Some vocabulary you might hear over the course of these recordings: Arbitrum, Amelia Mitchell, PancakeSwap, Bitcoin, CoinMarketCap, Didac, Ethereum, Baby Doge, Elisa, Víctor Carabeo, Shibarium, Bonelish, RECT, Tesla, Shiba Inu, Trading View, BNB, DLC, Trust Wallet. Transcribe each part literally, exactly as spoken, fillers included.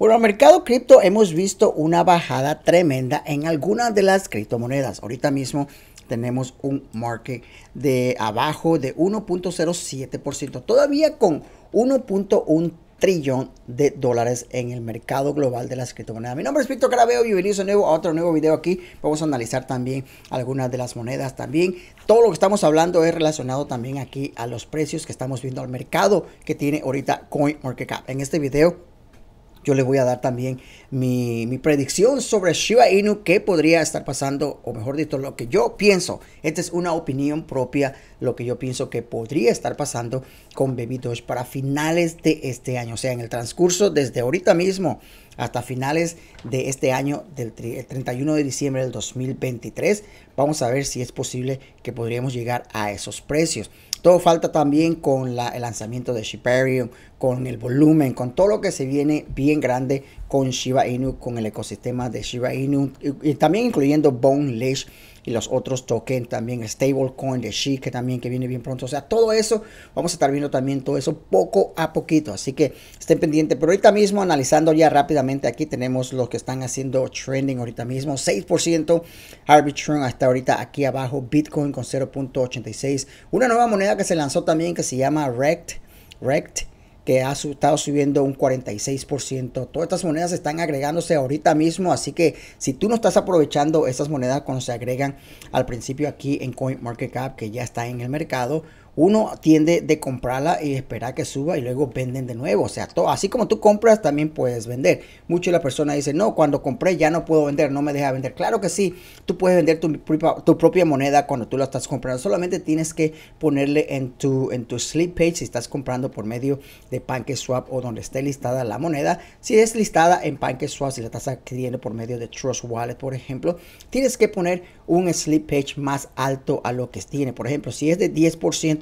Bueno, el mercado cripto hemos visto una bajada tremenda en algunas de las criptomonedas. Ahorita mismo tenemos un market de abajo de uno punto cero siete por ciento, todavía con uno punto uno trillón de dólares en el mercado global de las criptomonedas. Mi nombre es Víctor Carabeo, bienvenidos de nuevo a otro nuevo video aquí. Vamos a analizar también algunas de las monedas también. Todo lo que estamos hablando es relacionado también aquí a los precios que estamos viendo al mercado que tiene ahorita CoinMarketCap. En este video yo les voy a dar también mi, mi predicción sobre Shiba Inu, qué podría estar pasando, o mejor dicho, lo que yo pienso. Esta es una opinión propia, lo que yo pienso que podría estar pasando con Baby Doge para finales de este año. O sea, en el transcurso desde ahorita mismo hasta finales de este año, del treinta y uno de diciembre del dos mil veintitrés, vamos a ver si es posible que podríamos llegar a esos precios. Todo falta también con la, el lanzamiento de Shibarium, con el volumen, con todo lo que se viene bien grande con Shiba Inu, con el ecosistema de Shiba Inu, y, y también incluyendo Bonelish y los otros tokens también, stablecoin de Shiba que también que viene bien pronto. O sea, todo eso, vamos a estar viendo también todo eso poco a poquito, así que estén pendientes. Pero ahorita mismo, analizando ya rápidamente, aquí tenemos los que están haciendo trending ahorita mismo, seis por ciento, Arbitrum hasta ahorita aquí abajo, Bitcoin con cero punto ochenta y seis, una nueva moneda que se lanzó también que se llama RECT, RECT que ha sub, estado subiendo un cuarenta y seis por ciento. Todas estas monedas están agregándose ahorita mismo, así que si tú no estás aprovechando estas monedas cuando se agregan al principio aquí en CoinMarketCap, que ya está en el mercado, uno tiende de comprarla y esperar que suba y luego venden de nuevo. O sea, todo, así como tú compras, también puedes vender. Muchas de las personas dicen, no, cuando compré ya no puedo vender, no me deja vender. Claro que sí, tú puedes vender tu, tu propia moneda cuando tú la estás comprando. Solamente tienes que ponerle en tu, en tu sleep page si estás comprando por medio de PancakeSwap o donde esté listada la moneda. Si es listada en PancakeSwap, si la estás adquiriendo por medio de Trust Wallet, por ejemplo, tienes que poner un sleep page más alto a lo que tiene. Por ejemplo, si es de diez por ciento,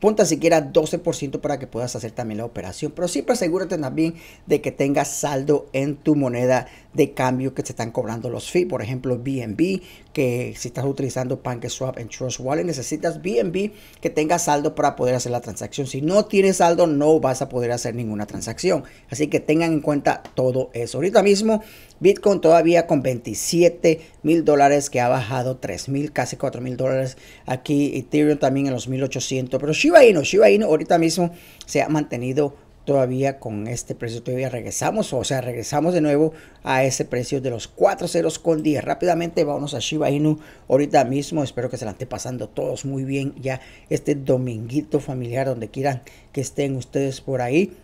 ponta siquiera doce por ciento para que puedas hacer también la operación. Pero siempre asegúrate también de que tengas saldo en tu moneda de cambio que te están cobrando los fees. Por ejemplo, B N B, que si estás utilizando PancakeSwap en Trust Wallet, necesitas B N B que tenga saldo para poder hacer la transacción. Si no tienes saldo, no vas a poder hacer ninguna transacción. Así que tengan en cuenta todo eso. Ahorita mismo, Bitcoin todavía con veintisiete mil dólares, que ha bajado tres mil, casi cuatro mil dólares. Aquí Ethereum también en los mil ochocientos. Pero Shiba Inu, Shiba Inu ahorita mismo se ha mantenido todavía con este precio. Todavía regresamos, o sea, regresamos de nuevo a ese precio de los cuatro ceros con diez. Rápidamente vámonos a Shiba Inu ahorita mismo. Espero que se la esté pasando todos muy bien ya este dominguito familiar, donde quieran que estén ustedes por ahí.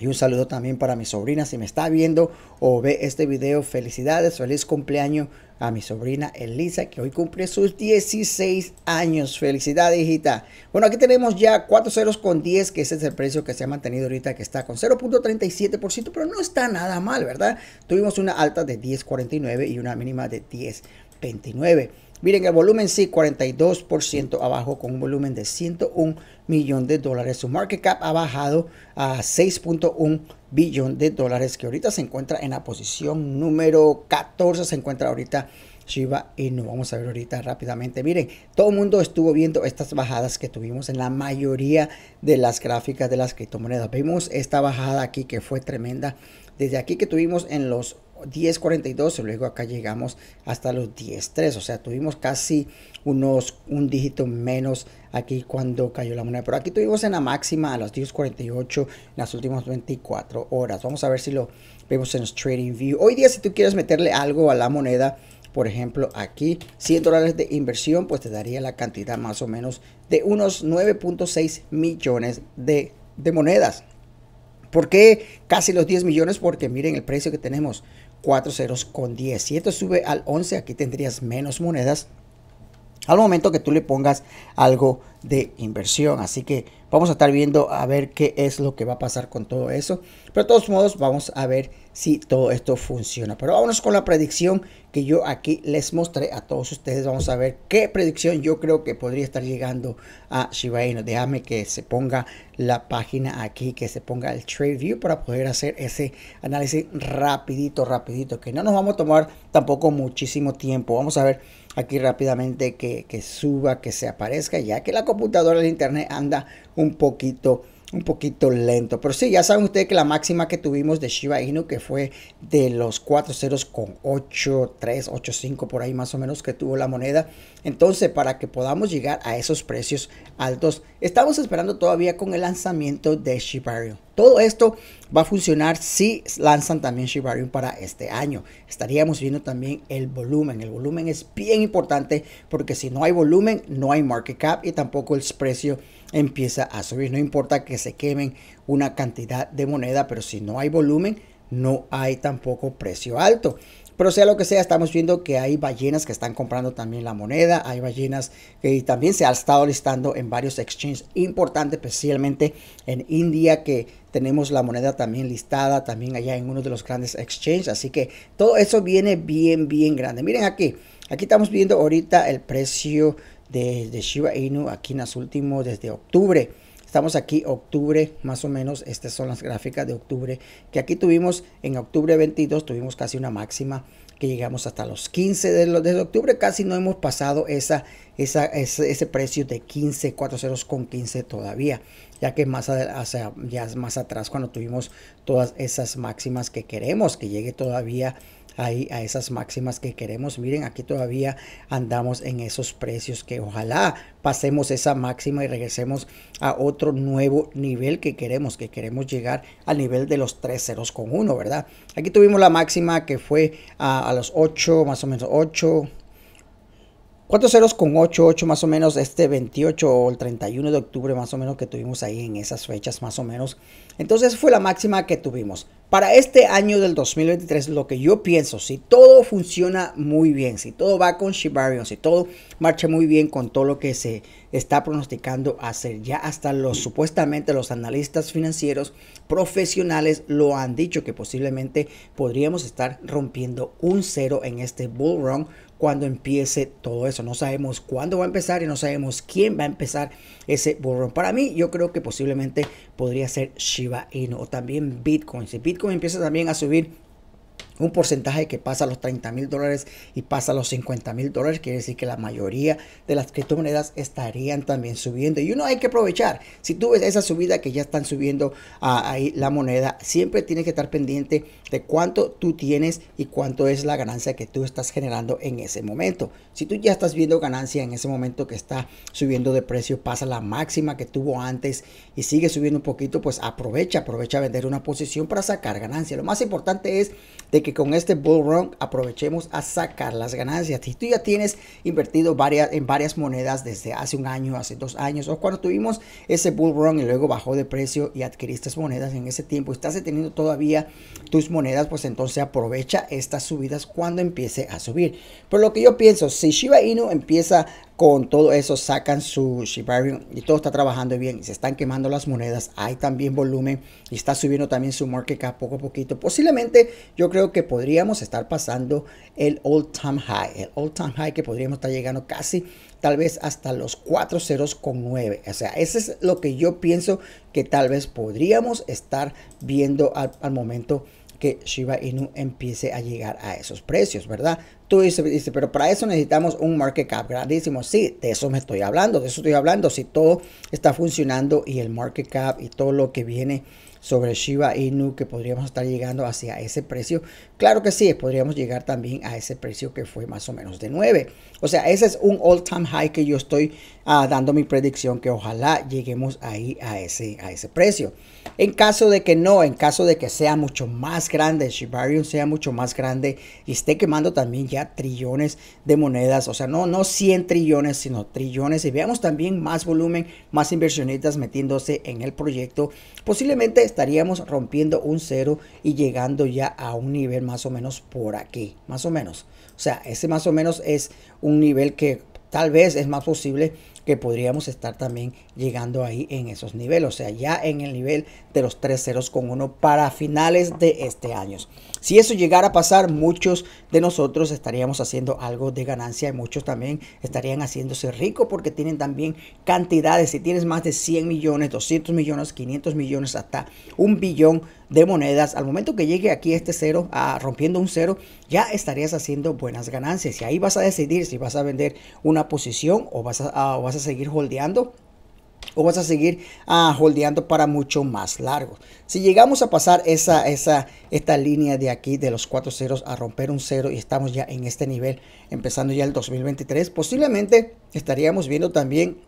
Y un saludo también para mi sobrina, si me está viendo o ve este video, felicidades, feliz cumpleaños a mi sobrina Elisa, que hoy cumple sus dieciséis años. Felicidades, hijita. Bueno, aquí tenemos ya cuatro ceros con diez, que ese es el precio que se ha mantenido ahorita, que está con cero punto treinta y siete por ciento, pero no está nada mal, ¿verdad? Tuvimos una alta de diez cuarenta y nueve y una mínima de diez veintinueve. Miren, el volumen sí, cuarenta y dos por ciento abajo, con un volumen de ciento un millón de dólares. Su market cap ha bajado a seis punto uno billón de dólares, que ahorita se encuentra en la posición número catorce, se encuentra ahorita Shiba Inu. Vamos a ver ahorita rápidamente. Miren, todo el mundo estuvo viendo estas bajadas que tuvimos en la mayoría de las gráficas de las criptomonedas. Vimos esta bajada aquí que fue tremenda, desde aquí que tuvimos en los diez cuarenta y dos y luego acá llegamos hasta los diez tres. O sea, tuvimos casi unos un dígito menos aquí cuando cayó la moneda, pero aquí tuvimos en la máxima a los diez cuarenta y ocho en las últimas veinticuatro horas. Vamos a ver si lo vemos en Trading View hoy día. Si tú quieres meterle algo a la moneda, por ejemplo, aquí cien dólares de inversión, pues te daría la cantidad más o menos de unos nueve punto seis millones de, de monedas. ¿Por qué casi los diez millones? Porque miren el precio que tenemos, cuatro ceros con diez. Si esto sube al once, aquí tendrías menos monedas al momento que tú le pongas algo de inversión. Así que vamos a estar viendo a ver qué es lo que va a pasar con todo eso. Pero de todos modos, vamos a ver si todo esto funciona. Pero vámonos con la predicción que yo aquí les mostré a todos ustedes. Vamos a ver qué predicción yo creo que podría estar llegando a Shiba Inu. Déjame que se ponga la página aquí, que se ponga el Trade View para poder hacer ese análisis rapidito, rapidito. Que no nos vamos a tomar tampoco muchísimo tiempo. Vamos a ver aquí rápidamente que, que suba, que se aparezca, ya que la computadora del internet anda un poquito un poquito lento. Pero sí, ya saben ustedes que la máxima que tuvimos de Shiba Inu, que fue de los cuatro ceros con ocho tres, ocho cinco, por ahí más o menos que tuvo la moneda. Entonces, para que podamos llegar a esos precios altos, estamos esperando todavía con el lanzamiento de Shibarium. Todo esto va a funcionar si lanzan también Shibarium para este año. Estaríamos viendo también el volumen. El volumen es bien importante porque si no hay volumen, no hay market cap y tampoco el precio empieza a subir. No importa que se quemen una cantidad de moneda, pero si no hay volumen, no hay tampoco precio alto. Pero sea lo que sea, estamos viendo que hay ballenas que están comprando también la moneda. Hay ballenas que también se ha estado listando en varios exchanges importantes, especialmente en India, que tenemos la moneda también listada, también allá en uno de los grandes exchanges. Así que todo eso viene bien, bien grande. Miren aquí, aquí estamos viendo ahorita el precio de, de Shiba Inu aquí en los últimos, desde octubre. Estamos aquí octubre, más o menos, estas son las gráficas de octubre, que aquí tuvimos en octubre veintidós, tuvimos casi una máxima que llegamos hasta los quince de, lo, de octubre, casi no hemos pasado esa, esa, ese, ese precio de quince, cuatro ceros con quince todavía, ya que más, hacia, ya más atrás cuando tuvimos todas esas máximas que queremos, que llegue todavía ahí a esas máximas que queremos. Miren, aquí todavía andamos en esos precios que ojalá pasemos esa máxima y regresemos a otro nuevo nivel que queremos, que queremos llegar al nivel de los tres ceros con uno, ¿verdad? Aquí tuvimos la máxima que fue a, a los ocho, más o menos ocho. cuatro ceros con ocho, ocho más o menos, este veintiocho o el treinta y uno de octubre más o menos que tuvimos ahí en esas fechas más o menos. Entonces fue la máxima que tuvimos. Para este año del dos mil veintitrés, lo que yo pienso, si todo funciona muy bien, si todo va con Shibarium, si todo marcha muy bien con todo lo que se está pronosticando hacer, ya hasta los supuestamente los analistas financieros profesionales lo han dicho que posiblemente podríamos estar rompiendo un cero en este bull run. Cuando empiece todo eso, no sabemos cuándo va a empezar y no sabemos quién va a empezar ese bull run. Para mí, yo creo que posiblemente podría ser Shiba Inu o también Bitcoin. Si Bitcoin empieza también a subir un porcentaje que pasa a los treinta mil dólares y pasa a los cincuenta mil dólares, quiere decir que la mayoría de las criptomonedas estarían también subiendo. Y uno hay que aprovechar. Si tú ves esa subida que ya están subiendo uh, ahí la moneda, siempre tienes que estar pendiente de cuánto tú tienes y cuánto es la ganancia que tú estás generando en ese momento. Si tú ya estás viendo ganancia en ese momento que está subiendo de precio, pasa la máxima que tuvo antes y sigue subiendo un poquito, pues aprovecha, aprovecha a vender una posición para sacar ganancia. Lo más importante es de que con este bull run aprovechemos a sacar las ganancias. Si tú ya tienes invertido varias, en varias monedas desde hace un año, hace dos años, o cuando tuvimos ese bull run y luego bajó de precio y adquiriste monedas en ese tiempo, estás deteniendo todavía tus monedas, pues entonces aprovecha estas subidas cuando empiece a subir. Pero lo que yo pienso, si Shiba Inu empieza con todo eso, sacan su Shibarium y todo está trabajando bien y se están quemando las monedas, hay también volumen y está subiendo también su market cap poco a poquito, posiblemente yo creo que podríamos estar pasando el all time high, el all time high que podríamos estar llegando casi tal vez hasta los cuatro ceros con nueve. O sea, eso es lo que yo pienso que tal vez podríamos estar viendo al, al momento que Shiba Inu empiece a llegar a esos precios, ¿verdad? Tú dices, pero para eso necesitamos un market cap grandísimo. Sí, de eso me estoy hablando, de eso estoy hablando. Si todo está funcionando y el market cap y todo lo que viene sobre Shiba Inu, que podríamos estar llegando hacia ese precio, claro que sí, podríamos llegar también a ese precio que fue más o menos de nueve. O sea, ese es un all time high que yo estoy uh, dando mi predicción, que ojalá lleguemos ahí a ese, a ese precio. En caso de que no, en caso de que sea mucho más grande, Shibarium sea mucho más grande y esté quemando también ya trillones de monedas, o sea, no, no cien trillones, sino trillones, y veamos también más volumen, más inversionistas metiéndose en el proyecto, posiblemente estaríamos rompiendo un cero y llegando ya a un nivel más o menos por aquí, más o menos. O sea, ese más o menos es un nivel que tal vez es más posible que podríamos estar también llegando ahí en esos niveles, o sea, ya en el nivel de los tres ceros con uno para finales de este año. Si eso llegara a pasar, muchos de nosotros estaríamos haciendo algo de ganancia y muchos también estarían haciéndose ricos porque tienen también cantidades. Si tienes más de cien millones, doscientos millones, quinientos millones, hasta un billón de monedas, al momento que llegue aquí este cero, a, rompiendo un cero, ya estarías haciendo buenas ganancias. Y ahí vas a decidir si vas a vender una posición o vas a, a, o vas a seguir holdeando o vas a seguir ah, holdeando para mucho más largo. Si llegamos a pasar esa, esa, esta línea de aquí de los cuatro ceros, a romper un cero, y estamos ya en este nivel empezando ya el dos mil veintitrés, posiblemente estaríamos viendo también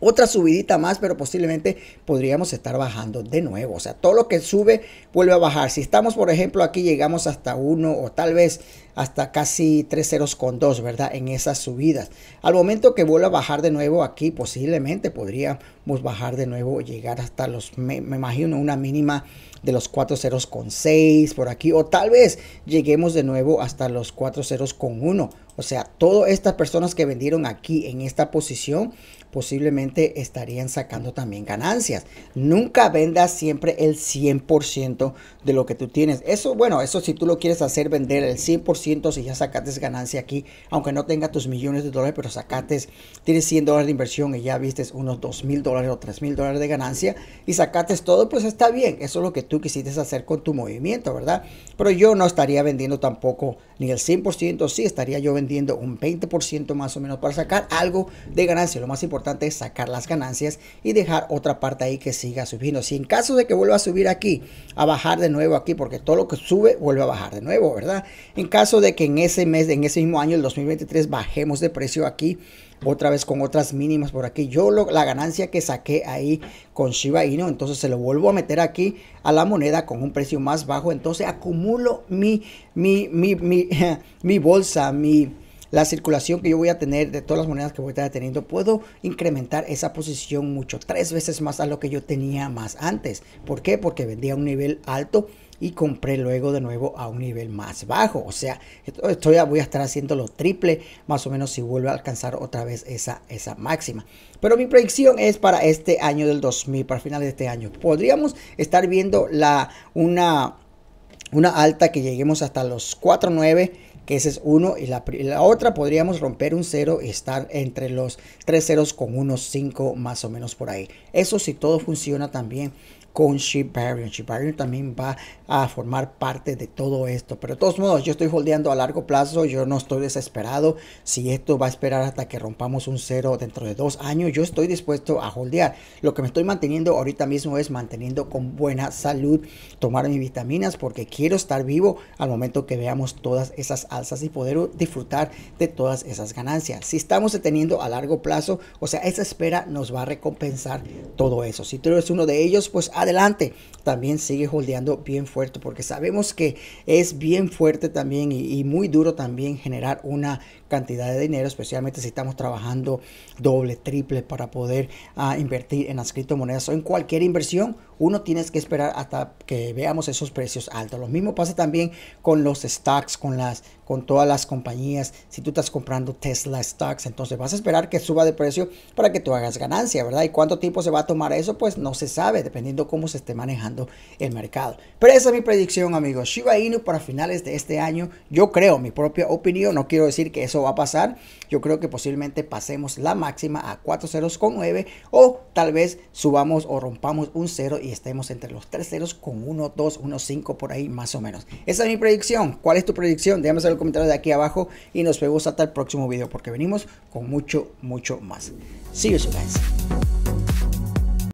otra subidita más, pero posiblemente podríamos estar bajando de nuevo. O sea, todo lo que sube vuelve a bajar. Si estamos, por ejemplo, aquí llegamos hasta uno o tal vez hasta casi tres ceros con dos, ¿verdad? En esas subidas. Al momento que vuelva a bajar de nuevo aquí, posiblemente podríamos bajar de nuevo, llegar hasta los, me, me imagino, una mínima de los cuatro ceros con seis por aquí. O tal vez lleguemos de nuevo hasta los cuatro ceros con uno. O sea, todas estas personas que vendieron aquí en esta posición posiblemente estarían sacando también ganancias. Nunca vendas siempre el cien por ciento de lo que tú tienes. Eso, bueno, eso si tú lo quieres hacer, vender el cien por ciento si ya sacaste ganancia aquí, aunque no tenga tus millones de dólares, pero sacaste, tienes cien dólares de inversión y ya viste unos dos mil dólares o tres mil dólares de ganancia y sacaste todo, pues está bien. Eso es lo que tú quisiste hacer con tu movimiento, ¿verdad? Pero yo no estaría vendiendo tampoco ni el cien por ciento, sí estaría yo vendiendo un veinte por ciento más o menos para sacar algo de ganancia. Lo más importante es sacar las ganancias y dejar otra parte ahí que siga subiendo. Si en caso de que vuelva a subir aquí, a bajar de nuevo aquí, porque todo lo que sube vuelve a bajar de nuevo, ¿verdad? En caso de que en ese mes, en ese mismo año, el dos mil veintitrés, bajemos de precio aquí, otra vez con otras mínimas por aquí, yo lo, la ganancia que saqué ahí con Shiba Inu, entonces se lo vuelvo a meter aquí a la moneda con un precio más bajo, entonces acumulo mi, mi, mi, mi, mi bolsa, mi... la circulación que yo voy a tener de todas las monedas que voy a estar teniendo, puedo incrementar esa posición mucho, tres veces más a lo que yo tenía más antes. ¿Por qué? Porque vendía a un nivel alto y compré luego de nuevo a un nivel más bajo. O sea, estoy, voy a estar haciendo lo triple más o menos si vuelvo a alcanzar otra vez esa, esa máxima. Pero mi predicción es para este año del dos mil, para finales de este año. Podríamos estar viendo la, una, una alta que lleguemos hasta los cuatro nueve. Que ese es uno, y la, la otra podríamos romper un cero y estar entre los tres ceros con unos cinco más o menos por ahí. Eso si todo funciona también con Shibarium. Shibarium también va a formar parte de todo esto. Pero de todos modos, yo estoy holdeando a largo plazo. Yo no estoy desesperado. Si esto va a esperar hasta que rompamos un cero dentro de dos años, yo estoy dispuesto a holdear. Lo que me estoy manteniendo ahorita mismo es manteniendo con buena salud, tomar mis vitaminas, porque quiero estar vivo al momento que veamos todas esas alzas y poder disfrutar de todas esas ganancias. Si estamos deteniendo a largo plazo, o sea, esa espera nos va a recompensar todo eso. Si tú eres uno de ellos, pues adelante, también sigue holdeando bien fuerte, porque sabemos que es bien fuerte también y, y muy duro también generar una cantidad de dinero, especialmente si estamos trabajando doble, triple para poder uh, invertir en las criptomonedas o en cualquier inversión. Uno tienes que esperar hasta que veamos esos precios altos. Lo mismo pasa también con los stocks, con las, con todas las compañías. Si tú estás comprando Tesla stocks, entonces vas a esperar que suba de precio para que tú hagas ganancia, ¿verdad? ¿Y cuánto tiempo se va a tomar eso? Pues no se sabe, dependiendo cómo se esté manejando el mercado. Pero esa es mi predicción, amigos. Shiba Inu para finales de este año, yo creo, mi propia opinión, no quiero decir que eso va a pasar. Yo creo que posiblemente pasemos la máxima a cuatro ceros con nueve, o tal vez subamos o rompamos un cero y estemos entre los tres ceros con uno, dos, uno, cinco por ahí más o menos. Esa es mi predicción. ¿Cuál es tu predicción? Déjame en los comentarios de aquí abajo y nos vemos hasta el próximo video, porque venimos con mucho, mucho más. See you guys.